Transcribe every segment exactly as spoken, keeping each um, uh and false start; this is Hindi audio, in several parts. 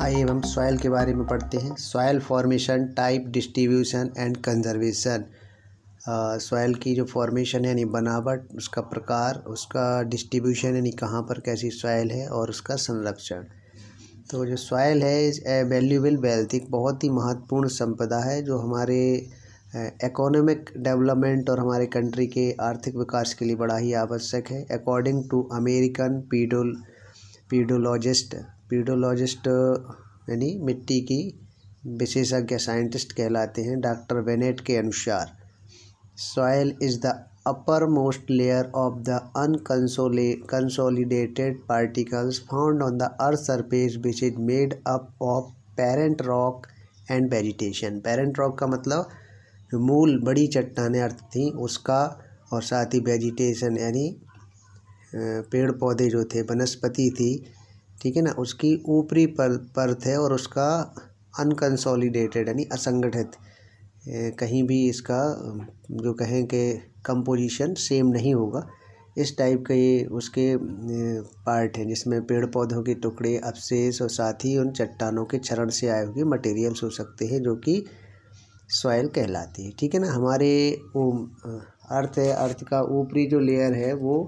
आइए हम सॉयल के बारे में पढ़ते हैं। Soil formation, type, distribution and conservation. Soil की जो फॉर्मेशन यानी बनावट, उसका प्रकार, उसका डिस्ट्रीब्यूशन यानी कहाँ पर कैसी सॉयल है और उसका संरक्षण। तो जो सॉयल है इज ए वैल्यूएबल वेल्थ, एक बहुत ही महत्वपूर्ण संपदा है जो हमारे इकोनॉमिक डेवलपमेंट और हमारे कंट्री के आर्थिक विकास के लिए बड़ा ही आवश्यक है। According to American pedol pedologist pedologist यानी मिट्टी की विशेषज्ञ साइंटिस्ट कहलाते हैं, डॉक्टर बेनेट के अनुसार soil is the upper most layer of the unconsole consolidated particles found on the earth surface which is made up of parent rock and vegetation. Parent rock का मतलब जो मूल बड़ी चट्टानें अर्थ थी उसका, और साथ ही वेजिटेशन यानी पेड़ पौधे जो थे, वनस्पति थी, ठीक है ना, उसकी ऊपरी पर परत है और उसका अनकंसोलिडेटेड यानी असंगठित, कहीं भी इसका जो कहें कि कंपोजिशन सेम नहीं होगा। इस टाइप का ये उसके पार्ट हैं जिसमें पेड़ पौधों के टुकड़े, अवशेष और साथ ही उन चट्टानों के क्षरण से आए हुए मटेरियल्स हो सकते हैं जो कि सॉयल कहलाती है, ठीक है ना। हमारे अर्थ है, अर्थ का ऊपरी जो लेयर है वो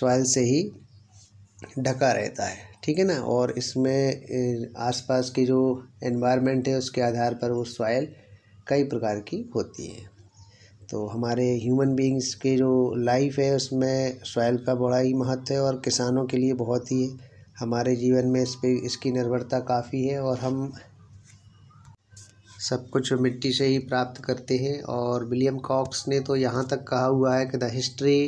सॉयल से ही ढका रहता है, ठीक है ना, और इसमें आसपास की जो एनवायरनमेंट है उसके आधार पर वो सॉयल कई प्रकार की होती है। तो हमारे ह्यूमन बीइंग्स के जो लाइफ है उसमें सॉयल का बड़ा ही महत्व है और किसानों के लिए बहुत ही हमारे जीवन में इस पे इसकी निर्भरता काफ़ी है और हम सब कुछ मिट्टी से ही प्राप्त करते हैं। और विलियम कॉक्स ने तो यहाँ तक कहा हुआ है कि the history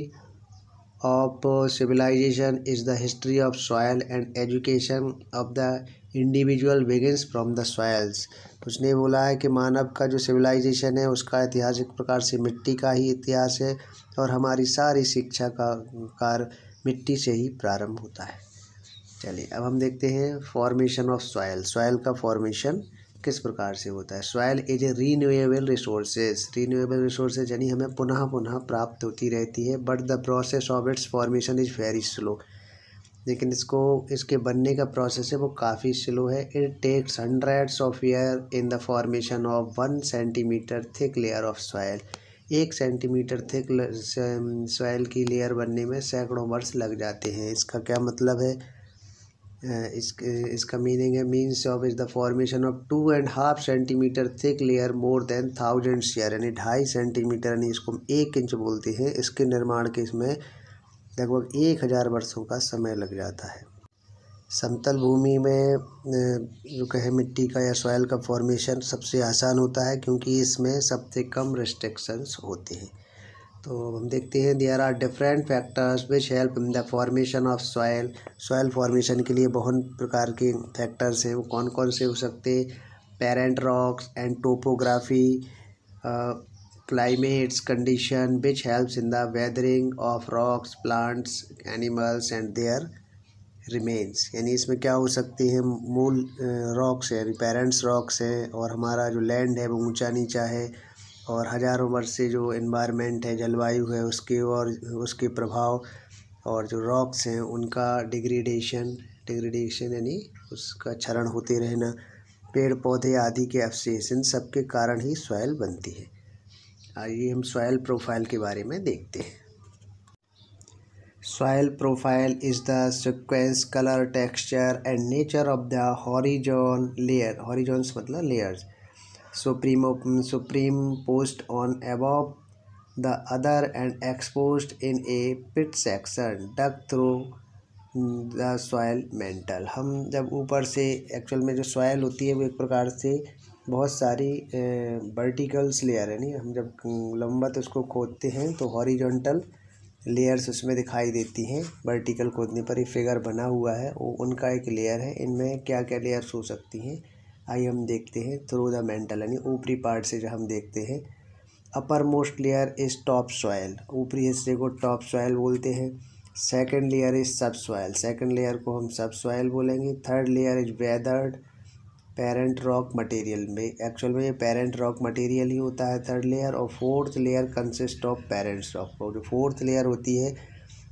of civilisation is the history of soil and education of the individual begins from the soils. उसने बोला है कि मानव का जो सिविलाइजेशन है उसका इतिहास एक प्रकार से मिट्टी का ही इतिहास है और हमारी सारी शिक्षा का कार्य मिट्टी से ही प्रारंभ होता है। चलिए अब हम देखते हैं फॉर्मेशन ऑफ सॉयल। सॉयल का फॉर्मेशन किस प्रकार से होता है। Soil is a renewable resources renewable resources यानी हमें पुनः पुनः प्राप्त होती रहती है, but the process of its formation is very slow. लेकिन इसको इसके बनने का प्रोसेस है वो काफ़ी स्लो है। It takes hundreds of year in the formation of one centimetre thick layer of soil. एक सेंटीमीटर थिक सॉयल की लेयर बनने में सैकड़ों वर्ष लग जाते हैं। इसका क्या मतलब है, इस इसका मीनिंग है means of is the formation of two and half centimetre thick layer more than thousand year यानी ढाई सेंटीमीटर यानी इसको हम एक इंच बोलते हैं। इसके निर्माण के इसमें लगभग एक हज़ार वर्षों का समय लग जाता है। समतल भूमि में जो कहे मिट्टी का या सॉयल का फॉर्मेशन सबसे आसान होता है क्योंकि इसमें सबसे कम रिस्ट्रिक्शंस होते हैं। तो हम देखते हैं there are different factors which help in the formation of soil. Soil formation के लिए बहुत प्रकार के फैक्टर्स हैं, वो कौन कौन से हो सकते हैं। Parent rocks and topography, climates condition which helps in the weathering of rocks, plants, animals and their remains यानी इसमें क्या हो सकती है, मूल रॉक्स यानी पेरेंट्स रॉक्स हैं और हमारा जो लैंड है वो ऊंचा नीचा है और हज़ारों वर्ष से जो एनवायरनमेंट है, जलवायु है उसके और उसके प्रभाव, और जो रॉक्स हैं उनका डिग्रेडेशन डिग्रेडेशन यानी उसका क्षरण होते रहना, पेड़ पौधे आदि के अवशेष, इन सब के कारण ही सॉयल बनती है। आइए हम सॉयल प्रोफाइल के बारे में देखते हैं। Soil profile is the sequence, colour, texture and nature of the horizon layer horizons मतलब layers supreme supreme post on above the other and exposed in a pit section dug through the soil mantle. हम जब ऊपर से एक्चुअल में जो सॉयल होती है वो एक प्रकार से बहुत सारी वर्टिकल्स लेयर है नहीं, हम जब लंबत उसको खोदते हैं तो हॉरिजॉन्टल लेयर्स उसमें दिखाई देती हैं। वर्टिकल खोदने पर ही फिगर बना हुआ है, वो उनका एक लेयर है। इनमें क्या क्या लेयर्स हो सकती हैं आइए हम देखते हैं। थ्रू द मेंटल यानी ऊपरी पार्ट से जो हम देखते हैं। Upper most layer is top soil, ऊपरी हिस्से को टॉप सॉयल बोलते हैं। सेकेंड लेयर इज़ सब सॉयल, सेकेंड लेयर को हम सब सॉयल बोलेंगे। Third layer is weathered parent rock material, में एक्चुअल में ये पेरेंट रॉक मटेरियल ही होता है थर्ड लेयर। और fourth layer consist of parents rock, और जो फोर्थ लेयर होती है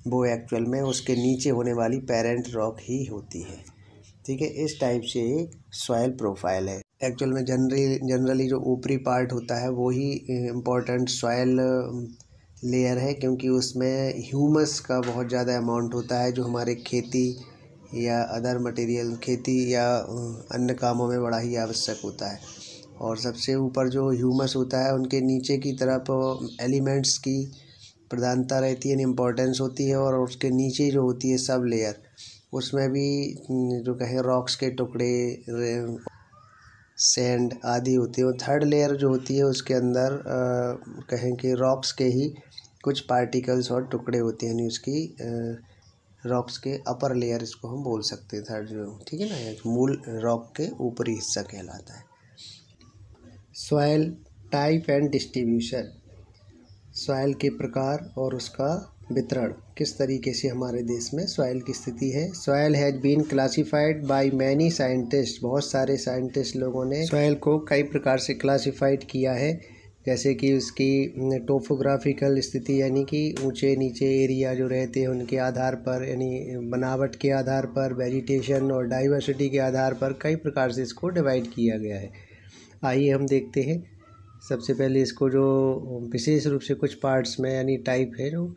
वो एक्चुअल में उसके नीचे होने वाली पेरेंट रॉक ही होती है, ठीक है। इस टाइप से एक सॉयल प्रोफाइल है। एक्चुअल में जनरली जनरली जो ऊपरी पार्ट होता है वो ही इम्पोर्टेंट सॉयल लेयर है, क्योंकि उसमें ह्यूमस का बहुत ज़्यादा अमाउंट होता है जो हमारे खेती या अदर मटेरियल, खेती या अन्य कामों में बड़ा ही आवश्यक होता है। और सबसे ऊपर जो ह्यूमस होता है उनके नीचे की तरफ एलिमेंट्स की प्रधानता रहती है, इम्पोर्टेंस होती है। और उसके नीचे जो होती है सब लेयर, उसमें भी जो कहें रॉक्स के टुकड़े, सैंड आदि होते हैं। थर्ड लेयर जो होती है उसके अंदर आ, कहें कि रॉक्स के ही कुछ पार्टिकल्स और टुकड़े होते हैं, यानी उसकी आ, रॉक्स के अपर लेयर, इसको हम बोल सकते हैं थर्ड जो, ठीक है ना, मूल रॉक के ऊपरी हिस्सा कहलाता है। Soil type and distribution, soil के प्रकार और उसका वितरण, किस तरीके से हमारे देश में सॉयल की स्थिति है। Soil has been classified by many scientist, बहुत सारे साइंटिस्ट लोगों ने सॉयल को कई प्रकार से क्लासिफाइड किया है, जैसे कि उसकी टोपोग्राफिकल स्थिति, यानी कि ऊंचे नीचे एरिया जो रहते हैं उनके आधार पर, यानी बनावट के आधार पर, वेजिटेशन और डाइवर्सिटी के आधार पर कई प्रकार से इसको डिवाइड किया गया है। आइए हम देखते हैं। सबसे पहले इसको जो विशेष रूप से कुछ पार्ट्स में, यानी टाइप है जो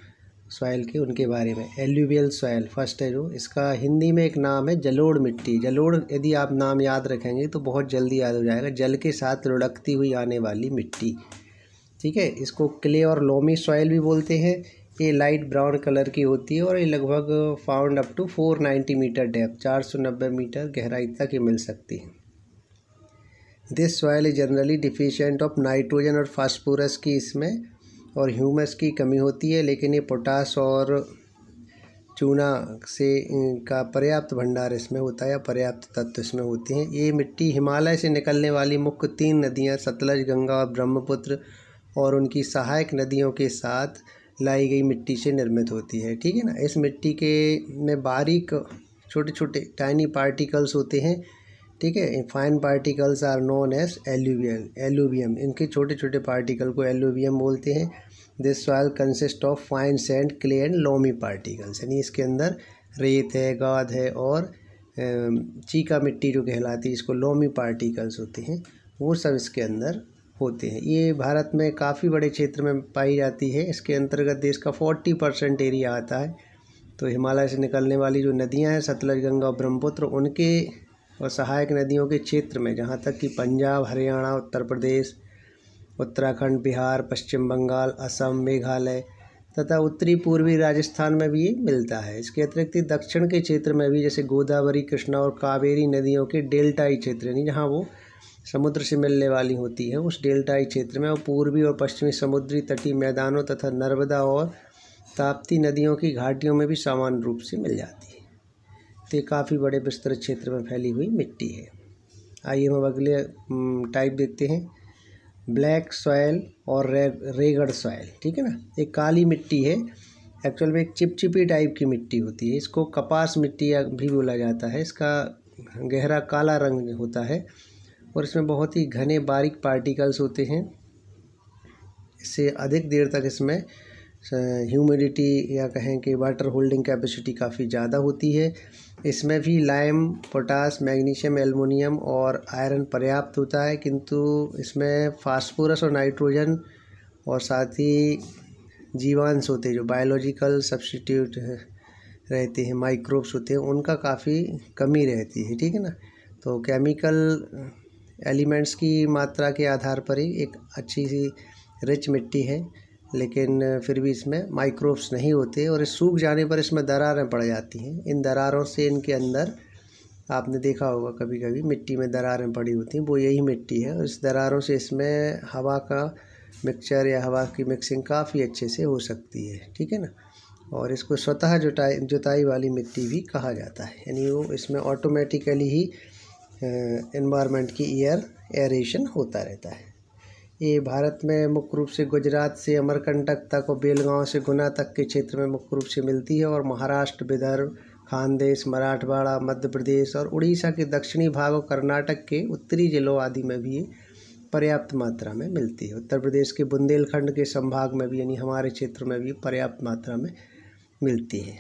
सॉयल के, उनके बारे में। एल्यूवियल सॉयल फर्स्ट है जो, इसका हिंदी में एक नाम है जलोढ़ मिट्टी। जलोढ़ यदि आप नाम याद रखेंगे तो बहुत जल्दी याद हो जाएगा, जल के साथ लुढ़कती हुई आने वाली मिट्टी, ठीक है। इसको क्ले और लोमी सॉयल भी बोलते हैं। ये लाइट ब्राउन कलर की होती है और ये लगभग found up to four ninety metre depth, चार सौ नब्बे मीटर गहराई तक ये मिल सकती है। This soil is generally deficient of nitrogen और फास्फोरस की इसमें और ह्यूमस की कमी होती है, लेकिन ये पोटास और चूना से का पर्याप्त भंडार इसमें होता है, या पर्याप्त तत्व इसमें होते हैं। ये मिट्टी हिमालय से निकलने वाली मुख्य तीन नदियाँ सतलज, गंगा और ब्रह्मपुत्र और उनकी सहायक नदियों के साथ लाई गई मिट्टी से निर्मित होती है, ठीक है ना। इस मिट्टी के में बारीक छोटे छोटे टाइनी पार्टिकल्स होते हैं, ठीक है। Fine particles are known as alluvial, alluvium, इनके छोटे छोटे पार्टिकल को एल्यूवियम बोलते हैं। This soil consist of fine sand, clay and loamy particles, यानी इसके अंदर रेत है, गाद है और चीका मिट्टी जो कहलाती है, इसको लोमी पार्टिकल्स होते हैं, वो सब इसके अंदर होते हैं। ये भारत में काफ़ी बड़े क्षेत्र में पाई जाती है। इसके अंतर्गत देश का फोर्टी परसेंट एरिया आता है। तो हिमालय से निकलने वाली जो नदियाँ हैं सतलज, गंगा और ब्रह्मपुत्र, उनके और सहायक नदियों के क्षेत्र में, जहाँ तक कि पंजाब, हरियाणा, उत्तर प्रदेश, उत्तराखंड, बिहार, पश्चिम बंगाल, असम, मेघालय तथा उत्तरी पूर्वी राजस्थान में भी ये मिलता है। इसके अतिरिक्त दक्षिण के क्षेत्र में भी, जैसे गोदावरी, कृष्णा और कावेरी नदियों के डेल्टाई क्षेत्र, यानी जहाँ वो समुद्र से मिलने वाली होती है, उस डेल्टाई क्षेत्र में, और पूर्वी और पश्चिमी समुद्री तटीय मैदानों तथा नर्मदा और ताप्ती नदियों की घाटियों में भी समान रूप से मिल जाती है। तो ये काफ़ी बड़े विस्तृत क्षेत्र में फैली हुई मिट्टी है। आइए हम अगले टाइप देखते हैं, ब्लैक सॉयल और रे रेगड़ सॉयल, ठीक है ना। ये काली मिट्टी है, एक्चुअल में एक चिपचिपी टाइप की मिट्टी होती है। इसको कपास मिट्टी भी बोला जाता है। इसका गहरा काला रंग होता है और इसमें बहुत ही घने बारीक पार्टिकल्स होते हैं। इससे अधिक देर तक इसमें ह्यूमिडिटी या कहें कि वाटर होल्डिंग कैपेसिटी काफ़ी ज़्यादा होती है। इसमें भी लाइम, पोटास, मैग्नीशियम, एल्युमिनियम और आयरन पर्याप्त होता है, किंतु इसमें फास्फोरस और नाइट्रोजन और साथ ही जीवांश होते हैं जो बायोलॉजिकल सब्स्टिट्यूट रहते हैं, माइक्रोब्स होते हैं, उनका काफ़ी कमी रहती है, ठीक है ना। तो केमिकल एलिमेंट्स की मात्रा के आधार पर ही एक अच्छी सी रिच मिट्टी है, लेकिन फिर भी इसमें माइक्रोब्स नहीं होते और इस सूख जाने पर इसमें दरारें पड़ जाती हैं। इन दरारों से इनके अंदर आपने देखा होगा कभी कभी मिट्टी में दरारें पड़ी होती हैं, वो यही मिट्टी है और इस दरारों से इसमें हवा का मिक्सचर या हवा की मिक्सिंग काफ़ी अच्छे से हो सकती है, ठीक है ना। और इसको स्वतः जुटाई जुताई वाली मिट्टी भी कहा जाता है, यानी वो इसमें ऑटोमेटिकली ही एनवायरनमेंट की एयर एरेशन होता रहता है। ये भारत में मुख्य रूप से गुजरात से अमरकंटक तक और बेलगांव से गुना तक के क्षेत्र में मुख्य रूप से मिलती है और महाराष्ट्र, विदर्भ, खानदेश, मराठवाड़ा, मध्य प्रदेश और उड़ीसा के दक्षिणी भाग और कर्नाटक के उत्तरी जिलों आदि में भी पर्याप्त मात्रा में मिलती है। उत्तर प्रदेश के बुंदेलखंड के संभाग में भी, यानी हमारे क्षेत्र में भी पर्याप्त मात्रा में मिलती है।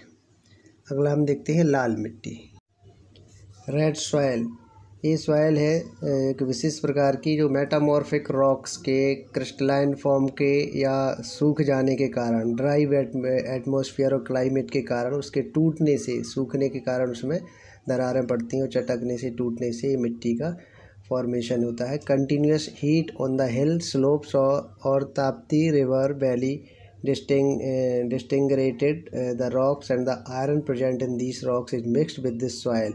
अगला हम देखते हैं लाल मिट्टी। रेड सॉयल, ये सॉयल है एक विशेष प्रकार की जो मेटामॉर्फिक रॉक्स के क्रिस्टलाइन फॉर्म के या सूख जाने के कारण, ड्राई एटमॉस्फेयर और क्लाइमेट के कारण, उसके टूटने से, सूखने के कारण उसमें दरारें पड़ती हैं और चटकने से, टूटने से मिट्टी का फॉर्मेशन होता है। Continuous heat on the hill slopes और ताप्ती रिवर वैली डिस्टिंग disintegrated the rocks and the iron present in these rocks is mixed with this soil.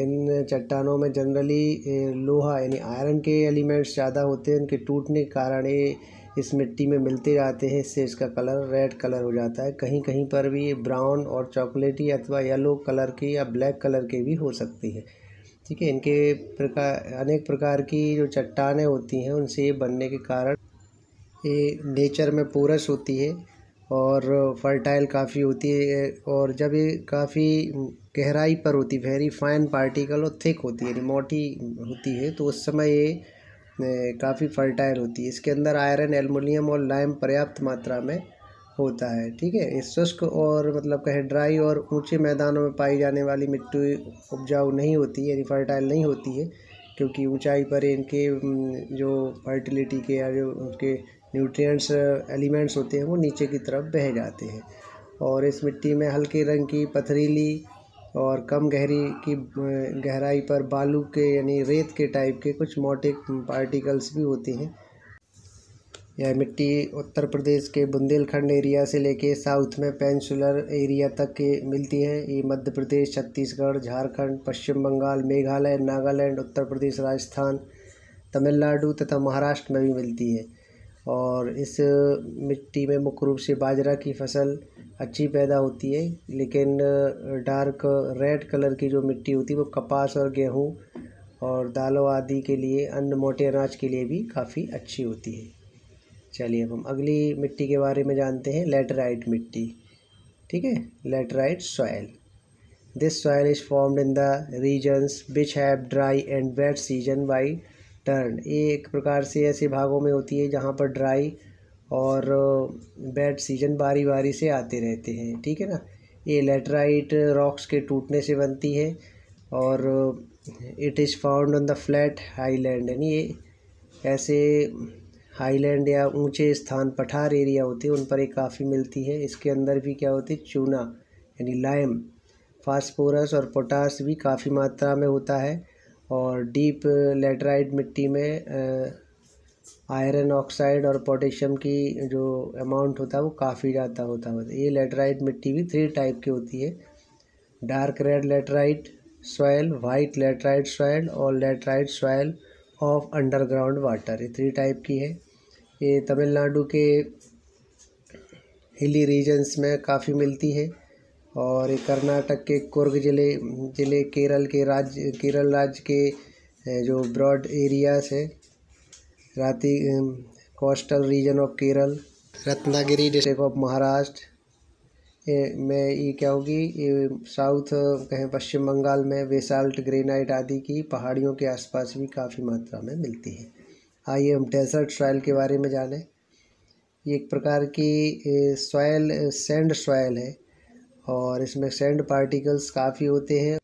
इन चट्टानों में जनरली लोहा यानी आयरन के एलिमेंट्स ज़्यादा होते हैं, उनके टूटने के कारण ये इस मिट्टी में मिलते जाते हैं, इससे इसका कलर रेड कलर हो जाता है। कहीं कहीं पर भी ये ब्राउन और चॉकलेटी अथवा येलो कलर की या ब्लैक कलर के भी हो सकती है। ठीक है, इनके प्रकार अनेक प्रकार की जो चट्टानें होती हैं उनसे ये बनने के कारण ये नेचर में पोरस होती है और फर्टाइल काफ़ी होती है, और जब ये काफ़ी गहराई पर होती है, वेरी फाइन पार्टिकल और थिक होती है, मोटी होती है, तो उस समय ये काफ़ी फर्टाइल होती है। इसके अंदर आयरन, एल्युमिनियम और लाइम पर्याप्त मात्रा में होता है। ठीक है, इस शुष्क और मतलब कहे ड्राई और ऊंचे मैदानों में पाई जाने वाली मिट्टी उपजाऊ नहीं होती है, यानी फर्टाइल नहीं होती है, क्योंकि ऊंचाई पर इनके जो फर्टिलिटी के या जो उसके न्यूट्रिएंट्स एलिमेंट्स होते हैं वो नीचे की तरफ बह जाते हैं। और इस मिट्टी में हल्के रंग की, पथरीली और कम गहरी की गहराई पर बालू के यानी रेत के टाइप के कुछ मोटे पार्टिकल्स भी होते हैं। यह मिट्टी उत्तर प्रदेश के बुंदेलखंड एरिया से लेके साउथ में पेनिनसुलर एरिया तक के मिलती है। ये मध्य प्रदेश, छत्तीसगढ़, झारखंड, पश्चिम बंगाल, मेघालय, नागालैंड, उत्तर प्रदेश, राजस्थान, तमिलनाडु तथा महाराष्ट्र में भी मिलती है। और इस मिट्टी में मुख्य रूप से बाजरा की फसल अच्छी पैदा होती है, लेकिन डार्क रेड कलर की जो मिट्टी होती है वो कपास और गेहूं और दालों आदि के लिए, अन्य मोटे अनाज के लिए भी काफ़ी अच्छी होती है। चलिए अब हम अगली मिट्टी के बारे में जानते हैं, लेटराइट मिट्टी। ठीक है, laterite soil. This soil is formed in the regions which have dry and wet season by turn. ये एक प्रकार से ऐसे भागों में होती है जहाँ पर ड्राई और वेट सीजन बारी बारी से आते रहते हैं। ठीक है ना, ये लेटराइट रॉक्स के टूटने से बनती है और it is found on the flat highland, यानी ये ऐसे हाईलैंड या ऊंचे स्थान, पठार एरिया होते हैं, उन पर ये काफ़ी मिलती है। इसके अंदर भी क्या होती है, चूना यानी लाइम, फास्फोरस और पोटास भी काफ़ी मात्रा में होता है। और डीप लेटराइट मिट्टी में आयरन ऑक्साइड और पोटेशियम की जो अमाउंट होता है वो काफ़ी ज़्यादा होता है। ये लेटराइट मिट्टी भी थ्री टाइप की होती है, dark red laterite soil, white laterite soil और laterite soil of underground water, ये थ्री टाइप की है। ये तमिलनाडु के हिली रीजन्स में काफ़ी मिलती है और कर्नाटक के कुर्ग जिले जिले केरल के राज्य केरल राज्य के जो ब्रॉड एरियाज है, राती coastal region of Kerala, Ratnagiri district of Maharashtra में ये क्या होगी, ये साउथ कहें पश्चिम बंगाल में वेसाल्ट, ग्रेनाइट आदि की पहाड़ियों के आसपास भी काफ़ी मात्रा में मिलती है। आइए हम डेजर्ट सॉयल के बारे में जानें। ये एक प्रकार की सॉयल सैंड सॉयल है और इसमें सैंड पार्टिकल्स काफ़ी होते हैं।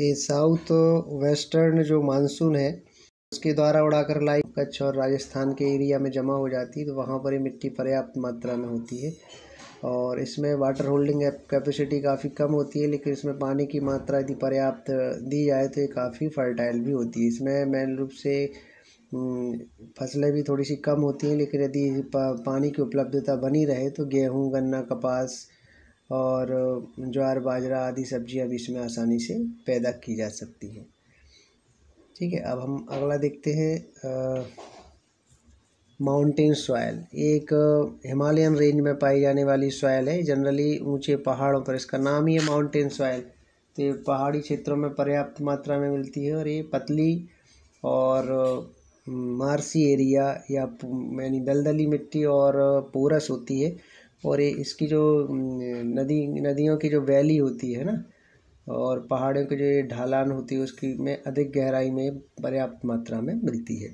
ये साउथ वेस्टर्न जो मानसून है उसके द्वारा उड़ाकर लाई कच्छ और राजस्थान के एरिया में जमा हो जाती है, तो वहाँ पर ये मिट्टी पर्याप्त मात्रा में होती है। और इसमें वाटर होल्डिंग कैपेसिटी काफ़ी कम होती है, लेकिन इसमें पानी की मात्रा यदि पर्याप्त दी जाए तो ये काफ़ी फर्टाइल भी होती है। इसमें मेन रूप से फसलें भी थोड़ी सी कम होती हैं, लेकिन यदि पानी की उपलब्धता बनी रहे तो गेहूँ, गन्ना, कपास और ज्वार, बाजरा आदि सब्जियां भी इसमें आसानी से पैदा की जा सकती हैं। ठीक है, अब हम अगला देखते हैं माउंटेन सॉयल। एक हिमालयन रेंज में पाई जाने वाली सॉयल है, जनरली ऊंचे पहाड़ों पर, इसका नाम ही है माउंटेन सॉयल, तो ये पहाड़ी क्षेत्रों में पर्याप्त मात्रा में मिलती है। और ये पतली और मार्सी एरिया या यानी दलदली मिट्टी और पोरस होती है। और ये इसकी जो नदी नदियों की जो वैली होती है ना, और पहाड़ों की जो ये ढालान होती है, उसकी में अधिक गहराई में पर्याप्त मात्रा में मिलती है।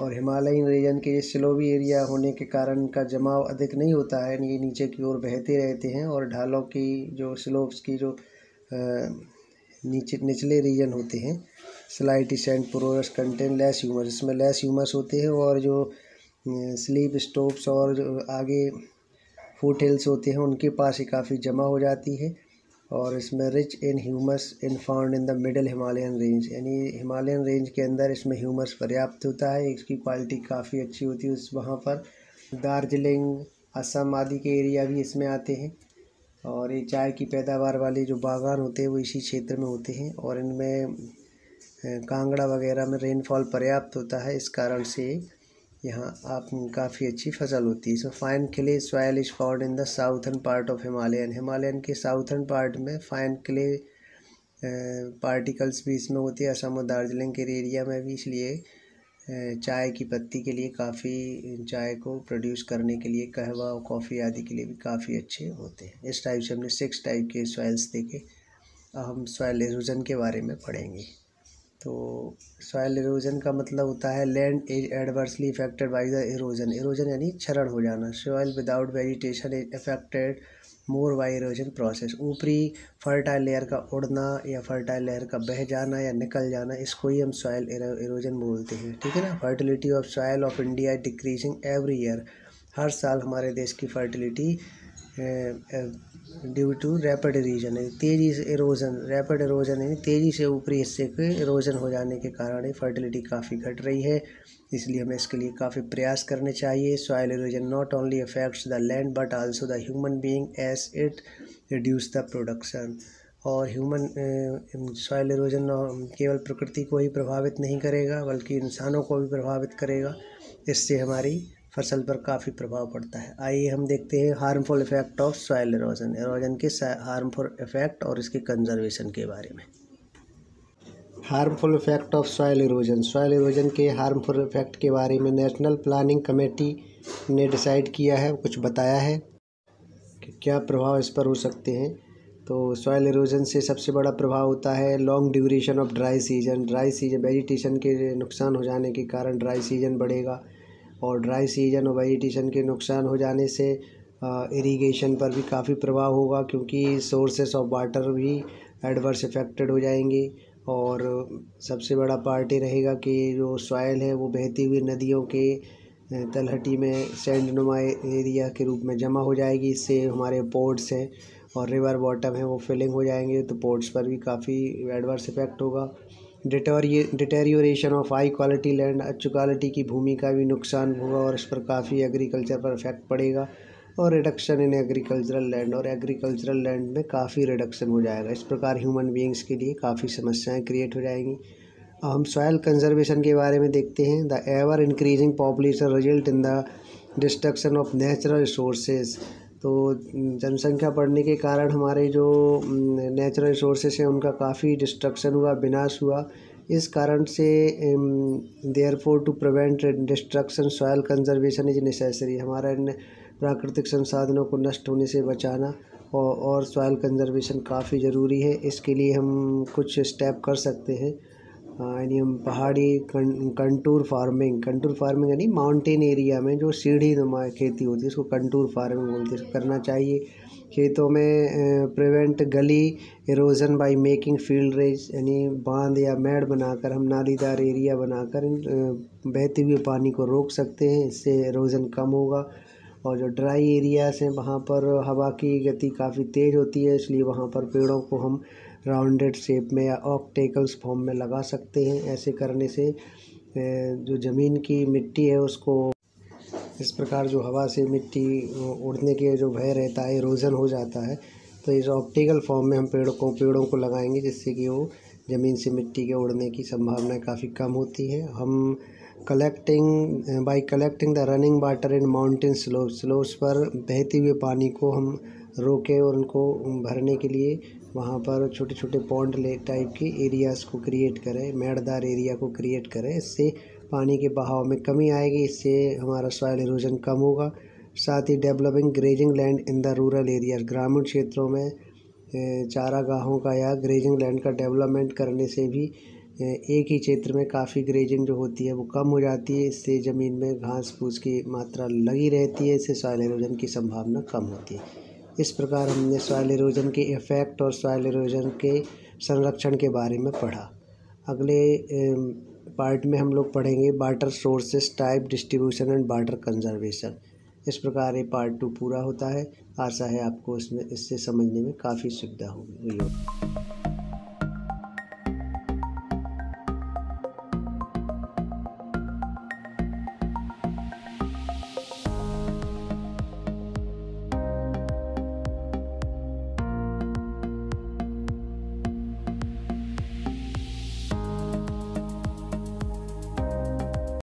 और हिमालयन रीजन के स्लोवी एरिया होने के कारण का जमाव अधिक नहीं होता है, ये नीचे की ओर बहते रहते हैं और ढालों की जो स्लोप्स की जो नीचे निचले रीजन होते हैं, slight decent progress content less humus, इसमें लेस ह्यूमस होते हैं, और जो स्लीप स्टॉप्स और आगे फुट हिल्स होते हैं उनके पास ही काफ़ी जमा हो जाती है। और इसमें rich in humus in found in the middle Himalayan range, यानी हिमालयन रेंज के अंदर इसमें ह्यूमस पर्याप्त होता है, इसकी क्वालिटी काफ़ी अच्छी होती है। उस वहाँ पर दार्जिलिंग, असम आदि के एरिया भी इसमें आते हैं, और ये चाय की पैदावार वाले जो बागान होते हैं वो इसी क्षेत्र में होते हैं, और इनमें कांगड़ा वगैरह में रेनफॉल पर्याप्त होता है, इस कारण से यहाँ आप काफ़ी अच्छी फसल होती है। इसमें fine clay soil is found in the southern part of Himalayan, Himalayan के साउथर्न पार्ट में फाइन क्ले पार्टिकल्स भी इसमें होते हैं, असम और दार्जिलिंग के एरिया में भी, इसलिए चाय की पत्ती के लिए काफ़ी, चाय को प्रोड्यूस करने के लिए, कहवा और कॉफ़ी आदि के लिए भी काफ़ी अच्छे होते हैं। इस टाइप से हमने सिक्स टाइप के सॉइल्स देखे। अब हम सॉयल इरोजन के बारे में पढ़ेंगे। तो सॉयल इरोजन का मतलब होता है land is adversely affected by the erosion, erosion यानी क्षरण हो जाना। Soil without vegetation is affected more by erosion process, ऊपरी फर्टाइल लेयर का उड़ना या फर्टाइल लेयर का बह जाना या निकल जाना, इसको ही हम सॉयल इरोजन बोलते हैं, ठीक है ना। Fertility of soil of India is decreasing every year, हर साल हमारे देश की fertility due to rapid erosion, तेज़ी से इरोजन, रैपिड इरोजन यानी तेज़ी से ऊपरी हिस्से के इरोजन हो जाने के कारण फर्टिलिटी काफ़ी घट रही है, इसलिए हमें इसके लिए काफ़ी प्रयास करने चाहिए। Soil erosion not only affects the land but also the human being as it reduce the production, और ह्यूमन सॉयल इरोजन केवल प्रकृति को ही प्रभावित नहीं करेगा बल्कि इंसानों को भी प्रभावित करेगा, इससे हमारी फसल पर काफ़ी प्रभाव पड़ता है। आइए हम देखते हैं harmful effect of soil erosion, erosion के हार्मफुल इफेक्ट और इसके कंजर्वेशन के बारे में। Harmful effect of soil erosion, soil erosion के हार्मफुल इफेक्ट के बारे में नेशनल प्लानिंग कमेटी ने डिसाइड किया है, कुछ बताया है कि क्या प्रभाव इस पर हो सकते हैं। तो सॉयल इरोजन से सबसे बड़ा प्रभाव होता है long duration of dry season, dry season, vegetation के नुकसान हो जाने के कारण ड्राई सीजन बढ़ेगा, और ड्राई सीजन और वेजिटेशन के नुकसान हो जाने से इरिगेशन पर भी काफ़ी प्रभाव होगा, क्योंकि सोर्सेस ऑफ वाटर भी एडवर्स इफेक्टेड हो जाएंगे। और सबसे बड़ा पार्ट ये रहेगा कि जो सॉयल है वो बहती हुई नदियों के तलहटी में सैंडनुमा एरिया के रूप में जमा हो जाएगी, इससे हमारे पोर्ट्स हैं और रिवर बॉटम है वो फिलिंग हो जाएंगे, तो पोर्ट्स पर भी काफ़ी एडवर्स इफेक्ट होगा। Deterioration of high quality land, अच्छी क्वालिटी की भूमि का भी नुकसान होगा और इस पर काफ़ी एग्रीकल्चर पर इफेक्ट पड़ेगा, और रिडक्शन इन एग्रीकल्चरल लैंड, और एग्रीकल्चरल लैंड में काफ़ी रिडक्शन हो जाएगा। इस प्रकार ह्यूमन बीइंग्स के लिए काफ़ी समस्याएं क्रिएट हो जाएंगी। अब हम सॉयल कंजर्वेशन के बारे में देखते हैं। The ever increasing population result in the destruction of natural resources, तो जनसंख्या बढ़ने के कारण हमारे जो नेचुरल रिसोर्सेज हैं उनका काफ़ी डिस्ट्रक्शन हुआ, विनाश हुआ। इस कारण से therefore to prevent destruction soil conservation is necessary, हमारा प्राकृतिक संसाधनों को नष्ट होने से बचाना और, और सॉयल कंजर्वेशन काफ़ी ज़रूरी है। इसके लिए हम कुछ स्टेप कर सकते हैं, यानी हम पहाड़ी कंटूर फार्मिंग, कंटूर फार्मिंग यानी माउंटेन एरिया में जो सीढ़ी नुमा खेती होती है उसको कंटूर फार्मिंग बोलते हैं, करना चाहिए। खेतों में prevent gully erosion by making field raise, यानी बांध या मेड़ बनाकर हम नालीदार एरिया बनाकर बहते हुए पानी को रोक सकते हैं, इससे इरोजन कम होगा। और जो ड्राई एरियाज़ हैं वहाँ पर हवा की गति काफ़ी तेज़ होती है, इसलिए वहाँ पर पेड़ों को हम राउंडेड शेप में या ऑक्टेकल्स फॉर्म में लगा सकते हैं। ऐसे करने से जो ज़मीन की मिट्टी है उसको, इस प्रकार जो हवा से मिट्टी उड़ने के जो भय रहता है, इरोजन हो जाता है, तो इस ऑप्टिकल फॉर्म में हम पेड़ों को पेड़ों को लगाएंगे, जिससे कि वो ज़मीन से मिट्टी के उड़ने की संभावना काफ़ी कम होती है। हम collecting by collecting the running water in mountain slopes, slopes पर बहते हुए पानी को हम रोकें और उनको भरने के लिए वहाँ पर छोटे छोटे पॉन्ड ले टाइप के एरियाज़ को क्रिएट करें, मेड़दार एरिया को क्रिएट करें, इससे पानी के बहाव में कमी आएगी, इससे हमारा सॉयल इरोजन कम होगा। साथ ही developing grazing land in the rural areas, ग्रामीण क्षेत्रों में चारागाहों का या ग्रेजिंग लैंड का डेवलपमेंट करने से भी एक ही क्षेत्र में काफ़ी ग्रेजिंग जो होती है वो कम हो जाती है, इससे ज़मीन में घास फूस की मात्रा लगी रहती है, इससे सॉयल इरोजन की संभावना कम होती है। इस प्रकार हमने सॉयल इरोजन के इफ़ेक्ट और सॉयल इरोजन के संरक्षण के बारे में पढ़ा। अगले पार्ट में हम लोग पढ़ेंगे water sources, type, distribution and water conservation. इस प्रकार ये पार्ट टू पूरा होता है। आशा है आपको इसमें इससे समझने में काफ़ी सुविधा होगी।